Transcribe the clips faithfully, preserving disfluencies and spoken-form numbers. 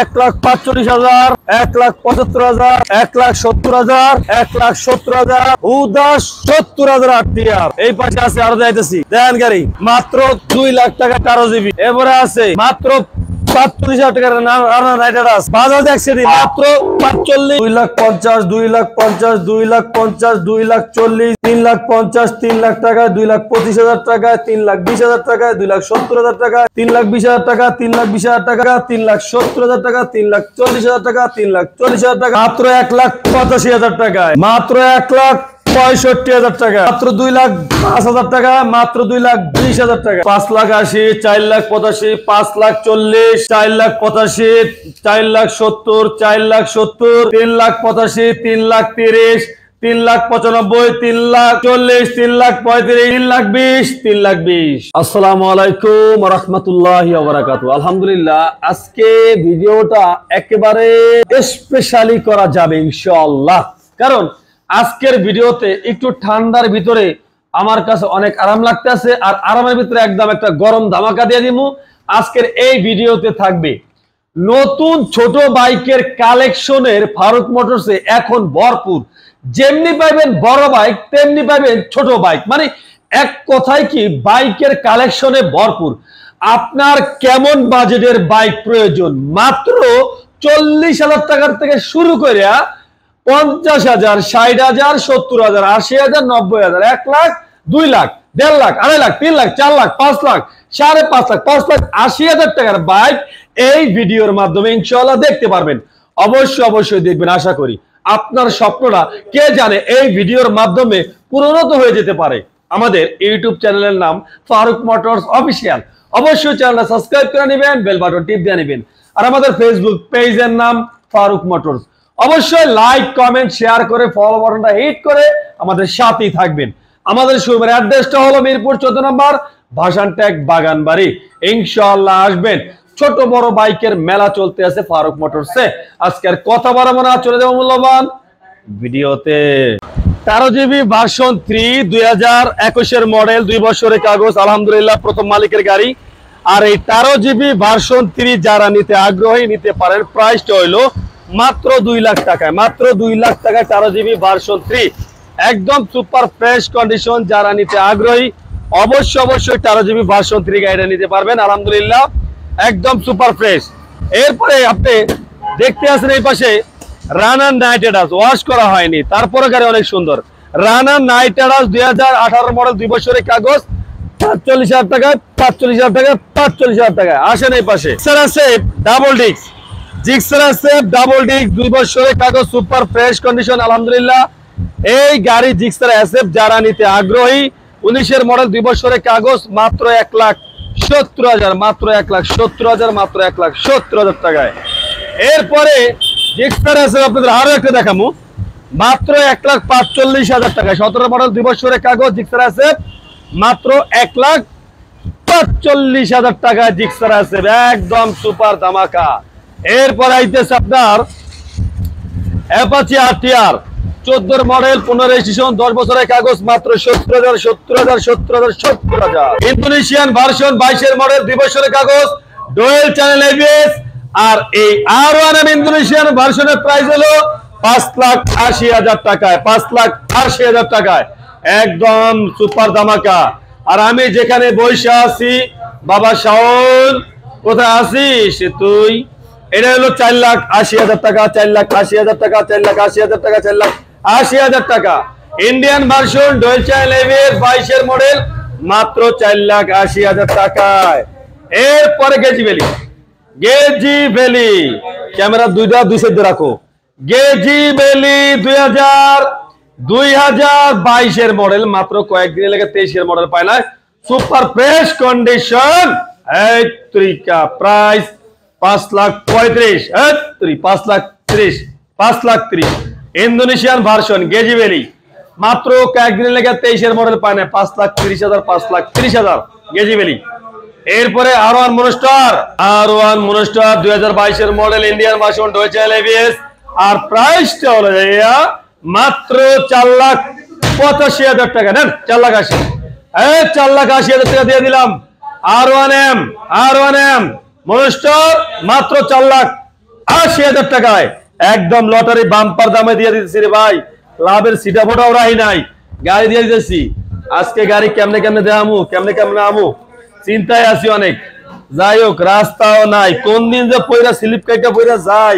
এক লাখ পাঁচচল্লিশ হাজার, এক লাখ পঁচাত্তর হাজার, এক লাখ সত্তর হাজার, এক লাখ সত্তর হাজার, উদাস সত্তর হাজার আর টি আর। এই পাশে আছে আরো যাইতেছি, দেখেন গাড়ি মাত্র দুই লাখ টাকা তেরো জিবি। এবারে আছে মাত্র মাত্র পঁয়ষট্টি হাজার টাকা, মাত্র দুই লাখ পাঁচ হাজার টাকা, মাত্র দুই লাখ বিশ হাজার টাকা, পাঁচ লাখ আশি, চার লাখ পঁচাশি, পাঁচ লাখ চল্লিশ, চার লাখ পঁচাশি, চার লাখ সত্তর, চার লাখ সত্তর, তিন লাখ পঁচাশি, তিন লাখ তিরিশ, তিন লাখ পঁচানব্বই, তিন লাখ চল্লিশ, তিন লাখ পঁয়ত্রিশ, তিন লাখ বিশ, তিন লাখ বিশ। আসসালামু আলাইকুম রাহমাতুল্লাহি ওয়া বারাকাতুহু। আলহামদুলিল্লাহ, আজকে ভিডিওটা একেবারে স্পেশালি করা যাবে ইনশাআল্লাহ, কারণ আজকের ভিডিওতে একটু ঠান্ডার ভিতরে আমার কাছে অনেক আরাম লাগতেছে, আর আরামের ভিতরে একদম একটা গরম ধামাকা দিয়ে দিব। আজকের এই ভিডিওতে থাকবে নতুন ছোট বাইকের কালেকশনের ফারুক মোটরসে এখন ভরপুর, যেমনি পাবেন বড় বাইক তেমনি পাবেন ছোট বাইক, মানে এক কথায় কি বাইকের কালেকশনে ভরপুর। আপনার কেমন বাজেটের বাইক প্রয়োজন, মাত্র চল্লিশ হাজার টাকার থেকে শুরু করে পঞ্চাশ হাজার, ষাট হাজার, সত্তর হাজার, আশি হাজার, নব্বই হাজার, এক লাখ, দুই লাখ, দেড় লাখ, আড়াই লাখ, তিন লাখ, চার লাখ, পাঁচ লাখ, সাড়ে পাঁচ লাখ, পাঁচ লাখ, আশি হাজার টাকার বাইক এই ভিডিওর মাধ্যমে ইনশাআল্লাহ দেখতে পারবেন। অবশ্যই অবশ্যই দেখবেন, আশা করি আপনার স্বপ্নটা কে জানে এই ভিডিওর মাধ্যমে পূরণত হয়ে যেতে পারে। আমাদের ইউটিউব চ্যানেলের নাম ফারুক মোটরস অফিসিয়াল, অবশ্যই চ্যানেলটা সাবস্ক্রাইব করে নেবেন, বেল বাটন টিপ দিয়ে নেবেন। আর আমাদের ফেসবুক পেজের নাম ফারুক মোটরস, অবশ্যই লাইক, কমেন্ট, শেয়ার করে ফলো বাটনটা হিট করে আমাদের সাথেই থাকবেন। আমাদের শোরুমের অ্যাড্রেসটা হলো মিরপুর চৌদ্দ নম্বর ভাসানটেক বাগানবাড়ি। ইনশাআল্লাহ আসবেন, ছোট বড় বাইকের মেলা চলতে আছে ফারুক মোটরসে। আজকের কথা বাড়াবো না, চলে যাবো মূল্যবান ভিডিওতে। তেরো জিবি ভার্সন থ্রি, দুই হাজার একুশের মডেল, দুই বছরের কাগজ, আলহামদুলিল্লাহ প্রথম মালিকের গাড়ি। আর এই তেরো জিবি ভার্সন থ্রি যারা নিতে আগ্রহী নিতে পারেন, প্রাইসটা হইলো মাত্র দুই লাখ টাকায়, মাত্র দুই লাখ টাকায় তেরো জিবি ভার্সন থ্রি, একদম সুপার ফ্রেশ কন্ডিশন। যারা নিতে আগ্রহী অবশ্যই অবশ্যই তেরো জিবি ভার্সন থ্রি গাড়িটা নিতে পারবেন, আলহামদুলিল্লাহ একদম সুপার ফ্রেশ। এরপরে আপনি দেখতে আসেন এই পাশে রানার নাইটাস, ওয়াশ করা হয়নি তারপরে গাড়ি অনেক সুন্দর। রানার নাইটাস দুই হাজার আঠারো মডেল, দুই বছরের কাগজ, পাঁচচল্লিশ হাজার টাকায়, পাঁচচল্লিশ হাজার টাকায়, পাঁচচল্লিশ হাজার টাকায়। আসেন এই পাশে double disc Gixxer SF double disc, দুই বছরের কাগজ, সুপার ফ্রেশ কন্ডিশন, আলহামদুলিল্লাহ এই গাড়ি জিক্সার এসএফ। যারা নিতে আগ্রহী উনিশের মডেল, দুই বছরের কাগজ, মাত্র এক লাখ সত্তর হাজার মাত্র এক লাখ সত্তর হাজার মাত্র এক লাখ সত্তর হাজার টাকায়। এরপরে জিক্সার এসএফ আপনাদের আরো একটা দেখাবো, মাত্র এক লাখ পাঁচচল্লিশ হাজার টাকায়, সতেরো মডেল, দুই বছরের কাগজ, জিক্সার এসএফ মাত্র এক লাখ পাঁচচল্লিশ হাজার টাকায় জিক্সার এসএফ, একদম সুপার ধামাকা। এরপর আইতেছে আপনার অ্যাপাচি আর টি আর, চোদ্দোর মডেল, পনেরো রেজিস্ট্রেশন, দশ বছরের কাগজ, মাত্র সত্তর হাজার, সত্তর হাজার, সত্তর হাজার, সত্তর হাজার। ইন্দোনেশিয়ান ভার্সন, বাইশের মডেল, দুই বছরের কাগজ, ডুয়াল চ্যানেল এবিএস। আর এই আর ওয়ান এর ইন্দোনেশিয়ান ভার্সনের প্রাইস হলো পাঁচ লাখ আশি হাজার টাকায়, পাঁচ লাখ আশি হাজার টাকায়, একদম সুপার ধামাকা। আর আমি যেখানে বসে আছি, বাবা শাওন কোথায় আছিস তুই, এটা হলো চার লাখ আশি হাজার টাকা, চার লাখ আশি হাজার টাকা, চার লাখ আশি হাজার টাকা, চার লাখ আশি হাজার টাকা। Indian version, dual channel ABS, বাইশের মডেল, মাত্র চার লাখ আশি হাজার টাকায়। এরপরে গেজি ভ্যালি, গেজি ভ্যালি ক্যামেরা দুইটা দুই সেদ্ধ রাখো। গেজি ভ্যালি দুই হাজার দুই হাজার বাইশের মডেল, মাত্র কয়েকদিন লেগে তেইশের মডেল পায় না, সুপার ফ্রেশ কন্ডিশন। ত্রিকা প্রাইস পাঁচ লাখ পঁয়ত্রিশ, পাঁচ লাখ ত্রিশ, পাঁচ লাখ ত্রিশ। ইন্দোনেশিয়ান ভার্সন গেজিভেলি, মাত্র কয়েকদিন লেগে তেইশের মডেল পায় না, পাঁচ লাখ ত্রিশ হাজার, পাঁচ লাখ ত্রিশ হাজার গেজিভেলি। এরপরে আর one monster, R one monster, দুই হাজার বাইশের model, Indian version, dual channel ABS. আর প্রাইসটা হলো যাইয়া মাত্র চার লাখ পঁচাশি হাজার টাকা, নেন চার লাখ আশি, হ্যাঁ চার লাখ আশি হাজার টাকা দিয়ে দিলাম। R one M, R one M monster, মাত্র চার লাখ আশি হাজার টাকায় একদম লটারি বাম্পার দামে দিয়ে দিতেছি রে ভাই, লাভের সিটা ফোটাও রাই নাই, গাড়ি দিয়ে দিতেছি। আজকে গাড়ি কেমনে কেমনে দেয়ামু, কেমনে কেমনে আমু, চিন্তায় আছি অনেক। যাই হোক রাস্তাও নাই, কোন দিন যে পয়রা স্লিপ কাইটা পয়রা যাই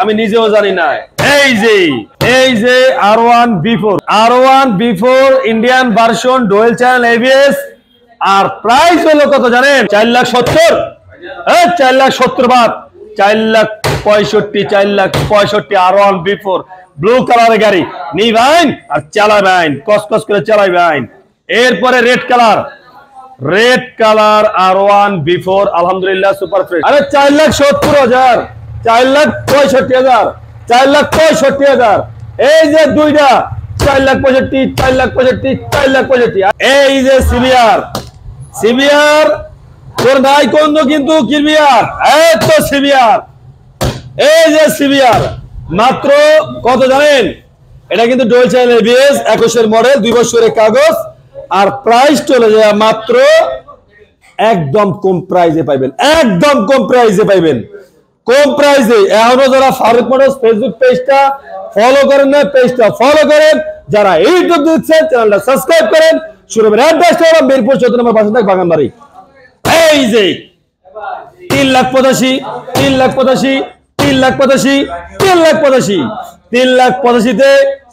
আমি নিজেও জানি না। এই যে এই যে R one B four, R one B four Indian version, dual channel ABS. আর প্রাইস হলো কত জানেন? চার লাখ সত্তর, হ্যাঁ চার লাখ সত্তর বাদ, চার লাখ পঁয়ষট্টি, চার লাখ পঁয়ষট্টি। R one B four blue কালারের গাড়ি নিবেন আর চালাবেন, কসকস করে চালাবেন। এরপরে red colour, red colour R one B four আলহামদুলিল্লাহ সুপার ফ্রেশ। আরে চার লাখ সত্তর হাজার, চার লাখ পঁয়ষট্টি হাজার, চার লাখ পঁয়ষট্টি হাজার। এই যে দুইটা চার লাখ পঁয়ষট্টি, চার লাখ পঁয়ষট্টি, চার লাখ পঁয়ষট্টি। এই যে সিবিআর, সিবিআর তোর নাই কোন কিন্তু কিরবিআর, এই তো সিবিআর। এই যে সিবিআর মাত্র কত জানেন? এটা কিন্তু ডুয়াল চ্যানেল এবিএস, একুশের মডেল, দুই বছরের কাগজ। আর প্রাইস চলে যায় মাত্র একদম কম প্রাইজে পাইবেন, একদম কম প্রাইজে পাইবেন, কম প্রাইজে। এখনো যারা ফারুক মোটরস ফেসবুক পেজটা ফলো করেন না, পেজটা ফলো করেন। যারা ইউটিউব দেখছেন চ্যানেলটা সাবস্ক্রাইব করেন। শুরু হবে অ্যাড্রেসটা হলো মিরপুর চৌদ্দ নম্বর বাসান্তেক বাগানবাড়ি। এই যে তিন লাখ পঁচাশি, তিন লাখ পঁচাশি তিন লাখ পঁচাশি তিন লাখ পঁচাশি তিন লাখ পঁচাশিতে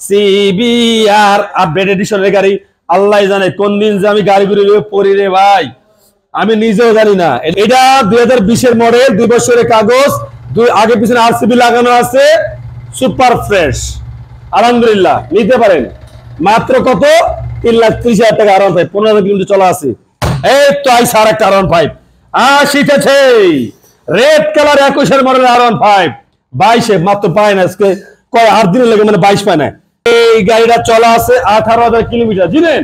সিবিআর আপডেট এডিশনের গাড়ি। আল্লাহ জানে কোন দিন যে আমি গাড়ি ঘুরে পড়ি রে ভাই, আমি নিজেও জানি না। এটা দুই হাজার বিশের মডেল, দুই বছরের কাগজ, দুই আগে পিছনে আরসিবি লাগানো আছে, সুপার ফ্রেশ আলহামদুলিল্লাহ। নিতে পারেন মাত্র কত? তিন লাখ ত্রিশ হাজার টাকা আর ওয়ান ফাইভ, পনেরো হাজার কিলোমিটার চলা আছে। এই তো আই সার একটা আর ওয়ান ফাইভ আসিতেছে, রেড কালার, একুশের মডেল আর ওয়ান ফাইভ, বাইশে মাত্র পায় না আজকে, কয় আট দিনের লাগে মানে বাইশ পায় না। এই গাড়িটা চলা আছে আঠারো হাজার কিলোমিটার। জিনেন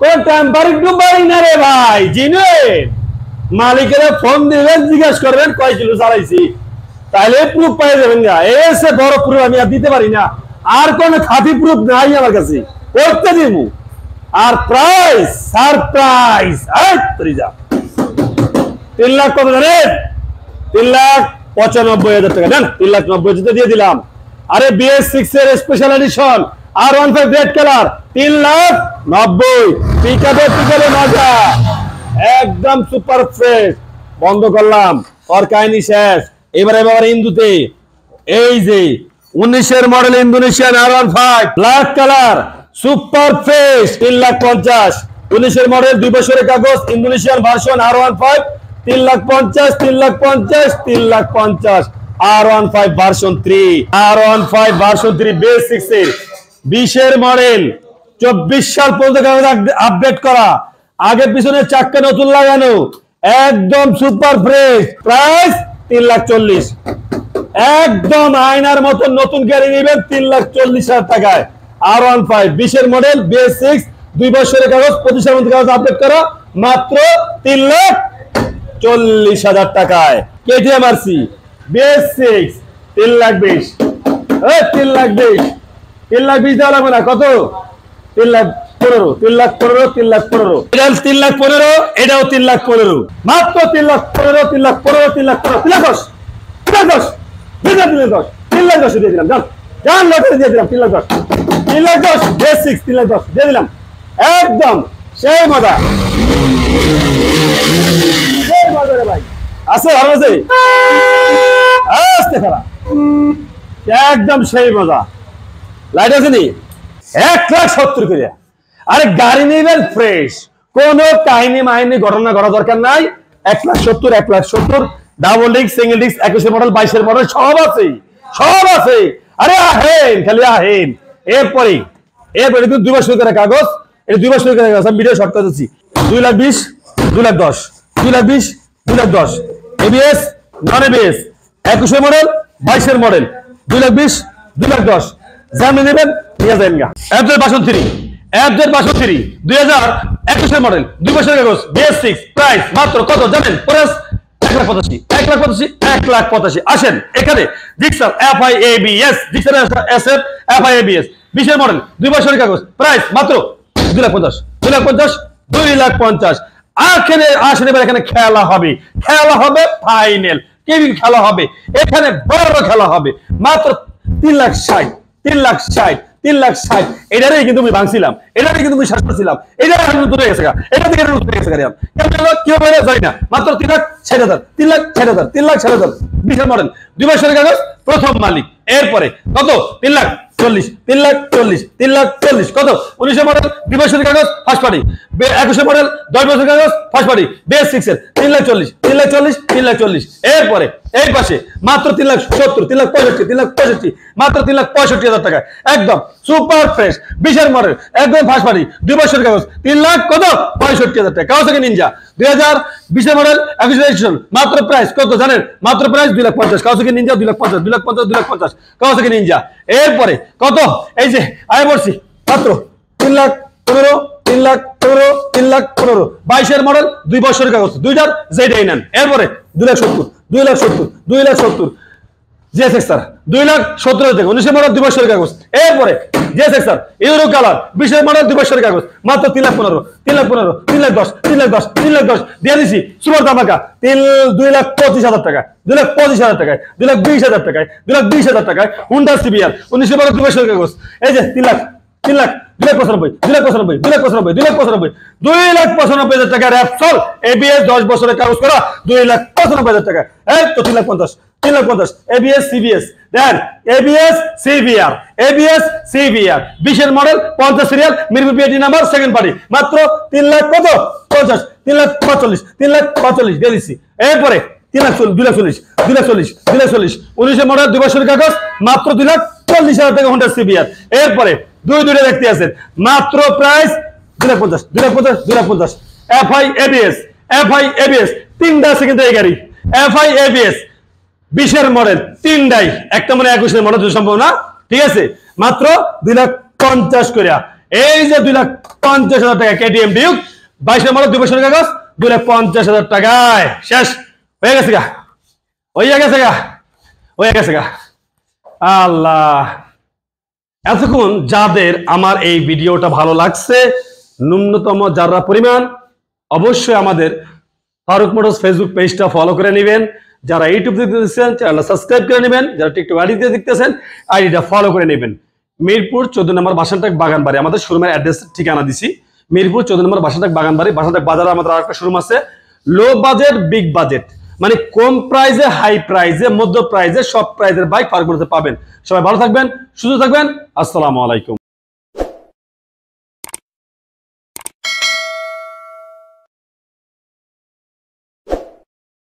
কোন টেম্পারিং টেম্পারিং না রে ভাই, জিনেন মালিকের ফোন দিবেন, জিজ্ঞাসা করবেন কয় কিলো চালাইছি, তাহলে প্রুফ পাই যাবেন। না এসে বড় প্রুফ আমি আর দিতে পারি না, আর কোন খাঁটি প্রুফ নাই আমার কাছে, করতে দিব। আর প্রাইস সারপ্রাইজ আত্রিজা তিন লাখ কত জানেন? তিন লাখ পঁচানব্বই হাজার টাকা। জান তিন লাখ নব্বই হাজার দিয়ে দিলাম। আরে বি এস সিক্স এর special edition R one five red colour, তিন লাখ নব্বই, পিকআপে পিকআপে মজা, একদম সুপার ফ্রেশ। বন্ধ করলাম, আর কাহিনী শেষ। এবারে এবারে ইন্দুতে, এই যে উনিশের model Indonesian R one five black colour, super fresh, তিন লাখ পঞ্চাশ। উনিশের মডেল, দুই বছরের কাগজ, Indonesian version R one five, তিন লাখ পঞ্চাশ, তিন লাখ পঞ্চাশ, তিন লাখ পঞ্চাশ। আর ওয়ান ফাইভ ভার্সন তিন, আর ওয়ান ফাইভ ভার্সন তিন বি এস সিক্স এর বিশের মডেল, চব্বিশ সাল পর্যন্ত আপডেট করা, আগে পিছনে চাক্কা নতুন লাগানো, একদম সুপার ফ্রেশ। প্রাইস তিন লাখ চল্লিশ, একদম আয়নার মতো নতুন গাড়ি নেবেন তিন লাখ চল্লিশ হাজার টাকায়। আর ওয়ান ফাইভ বিশের মডেল, বি এস সিক্স, দুই বছরের কাগজ, পঁচিশ সাল পর্যন্ত কাগজ আপডেট করা, মাত্র তিন লাখ চল্লিশ হাজার টাকায়। KTM RC B S six তিন লাখ বিশ, তিন লাখ বিশ, তিন লাখ বিশ দেওয়া লাগবে না, কত? তিন লাখ পনেরো, তিন লাখ পনেরো, তিন লাখ পনেরো, এটা তিন লাখ পনেরো, এটাও তিন লাখ পনেরো, মাত্র তিন লাখ পনেরো, তিন লাখ পনেরো, তিন লাখ পনেরো, তিন লাখ দশ, তিন লাখ দশ, তিন লাখ দশ, তিন লাখ দশ দিয়ে দিলাম। জান জান লটারি দিয়ে দিলাম তিন লাখ দশ, তিন লাখ দশ বি এস সিক্স তিন লাখ দশ দিয়ে দিলাম, একদম সেই মজা, সেই মজা রে ভাই। আছে ভালো আছে, একদম সেই মজা। লাইট আছে নি? এক লাখ সত্তর করে। আরে গাড়ি নেবেন ফ্রেশ, কোন কাহিনী মাহিনী ঘটনা ঘটা দরকার নাই। এক লাখ সত্তর, এক লাখ সত্তর ডাবল ডিস্ক, সিঙ্গেল ডিস্ক, একুশের মডেল, বাইশের মডেল, সব আছে, সব আছে। আরে আহেন খালি আহেন। এরপরে এরপরে কিন্তু দুই বছর করে কাগজ, এটা দুই বছর করে কাগজ, আমি ভিডিও শর্ট করে দিচ্ছি। দুই লাখ বিশ, দুই লাখ দশ, দুই লাখ বিশ, দুই লাখ দশ, এবিএস নন এবিএস, একুশের মডেল, বাইশের মডেল, দুই লাখ বিশ, দুই লাখ দশ, জামিন নেবেন নিয়ে যাবেন গা। এফজেড বাষট্টি, এফজেড বাষট্টি, দুই হাজার একুশের মডেল, দুই বছরের কাগজ, বি এস সিক্স, প্রাইস মাত্র কত জানেন? প্রাইস এক লাখ পঁচাশি, এক লাখ পঁচাশি, এক লাখ পঁচাশি। আসেন এখানে Gixxer F I A B S, Gixxer SF F I A B S, বিশের মডেল, দুই বছরের কাগজ, প্রাইস মাত্র দুই লাখ পঞ্চাশ, দুই লাখ পঞ্চাশ, দুই লাখ পঞ্চাশ। আসেন এবার এখানে খেলা হবে, খেলা হবে ফাইনাল। টেবিল খেলা হবে, এখানে বড় খেলা হবে, মাত্র তিন লাখ ষাট তিন লাখ ষাট তিন লাখ ষাট এটারই কিন্তু আমি ভাঙছিলাম, এটারই কিন্তু আমি শেষ করছিলাম, এটার আমি নতুন হয়ে গেছে, এটা থেকে নতুন হয়ে গেছে কেউ যাই না, মাত্র তিন লাখ ষাট হাজার তিন লাখ ষাট হাজার তিন লাখ ষাট হাজার বিশাল মডেল, দুই বছরের কাগজ, প্রথম মালিক। এরপরে কত তিন লাখ চল্লিশ তিন লাখ চল্লিশ তিন লাখ চল্লিশ কত উনিশে মডেল দুই বছরের কাগজ ফার্স্ট পার্টি, একুশে মডেল দশ বছরের কাগজ ফার্স্ট পার্টি বেস সিক্সের তিন লাখ চল্লিশ তিন লাখ চল্লিশ তিন লাখ চল্লিশ এরপরে এই পাশে মাত্র তিন লাখ সত্তর তিন লাখ পঁয়ষট্টি তিন লাখ পঁয়ষট্টি মাত্র তিন লাখ পঁয়ষট্টি হাজার টাকা একদম সুপার ফ্রেশ বিশের মডেল একদম ফার্স্ট পার্টি দুই বছরের কাগজ তিন লাখ কত পঁয়ষট্টি হাজার টাকা। কাগজ থেকে নিনজা দুই হাজার বিশের মডেল একুশ রেজিস্ট্রেশন মাত্র প্রাইস কত জানেন, মাত্র প্রাইস দুই লাখ পঞ্চাশ। কাগজ থেকে নিনজা দুই লাখ পঞ্চাশ দুই লাখ পঞ্চাশ দুই লাখ পঞ্চাশ কাগজ থেকে নিনজা। এরপরে কত এই যে আয় বলছি মাত্র তিন লাখ পনেরো তিন লাখ পনেরো তিন লাখ পনেরো বাইশের মডেল দুই বছরের কাগজ দুইটার যেটাই নেন। এরপরে দুই লাখ সত্তর দুই লাখ সত্তর দুই লাখ সত্তর জিএসএক্সার দুই লাখ সত্তর হাজার টাকা উনিশের মডেল দুই বছরের কাগজ। এরপরে জিএসএক্সার ইউরো কালার বিশের মডেল দুই বছরের কাগজ মাত্র তিন লাখ পনেরো তিন লাখ পনেরো তিন লাখ দশ তিন লাখ দশ তিন লাখ দশ দিয়ে দিচ্ছি সুপার ধামাকা তিন দুই লাখ পঁচিশ হাজার টাকা দুই লাখ পঁচিশ হাজার টাকায় দুই লাখ বিশ হাজার টাকায় দুই লাখ বিশ হাজার টাকায় হুন্ডা সিবিআর উনিশের মডেল দুই বছরের কাগজ। এই যে তিন লাখ তিন লাখ দুই লাখ পঁচানব্বই দুই লাখ পঁচানব্বই দুই লাখ পঁচানব্বই দুই লাখ পঁচানব্বই দুই লাখ পঁচানব্বই হাজার টাকা র্যাপসল এবিএস দশ বছরের কাগজ করা দুই লাখ পঁচানব্বই হাজার টাকা। এই তো তিন লাখ পঞ্চাশ তিন লাখ পঞ্চাশ ABS CBS then ABS CBR ABS CBR বিশের মডেল পঞ্চাশ সিরিয়াল মিরপুর পনেরো নাম্বার সেকেন্ড পার্টি মাত্র তিন লাখ কত পঞ্চাশ তিন লাখ পঁয়তাল্লিশ তিন লাখ পঁয়তাল্লিশ দিয়ে দিচ্ছি। এরপরে তিন লাখ দুই লাখ চল্লিশ দুই লাখ চল্লিশ দুই লাখ চল্লিশ উনিশের মডেল দুই বছরের কাগজ মাত্র দুই লাখ চল্লিশ হাজার টাকা হন্ডা সিবিআর। এরপরে দুই দুইটা ব্যক্তি আছেন মাত্র প্রাইস দুই লাখ পঞ্চাশ দুই লাখ পঞ্চাশ দুই লাখ পঞ্চাশ এফআই এবিএস এফআই এবিএস তিনটা সেকেন্ডারি গাড়ি এফআই এবিএস বিশের মডেল তিনটাই একটা মানে একুশের মডেল সম্ভব না ঠিক আছে মাত্র দুই লাখ পঞ্চাশ করে। এই যে দুই লাখ পঞ্চাশ হাজার টাকা কেটিএম ডিউক বাইশের মডেল দুই বছরের কাগজ দুই লাখ পঞ্চাশ হাজার টাকায় শেষ হয়ে গেছে গা হয়ে গেছে গা হয়ে গেছে গা। আল্লাহ এতক্ষণ যাদের আমার এই ভিডিওটা ভালো লাগছে ন্যূনতম যারা পরিমাণ অবশ্যই আমাদের ফারুক মোটরস ফেসবুক পেজটা ফলো করে নেবেন, যারা ইউটিউব থেকে দেখতেছেন চ্যানেলটা সাবস্ক্রাইব করে নেবেন, যারা টিকটক আইডি দিয়ে দেখতেছেন আইডিটা ফলো করে নেবেন। মিরপুর চোদ্দ নম্বর বাসানটেক বাগানবাড়ি আমাদের শোরুমের অ্যাড্রেস ঠিকানা দিছি মিরপুর চোদ্দ নম্বর বাসানটেক বাগানবাড়ি বাসানটেক বাজারে আমাদের আরেকটা শোরুম আছে। লো বাজেট বিগ বাজেট মানে কম প্রাইজে হাই প্রাইজে মধ্য প্রাইজে সব প্রাইজের বাইক ফারুক মোটরসে পাবেন। সবাই ভালো থাকবেন সুস্থ থাকবেন আসসালামু আলাইকুম।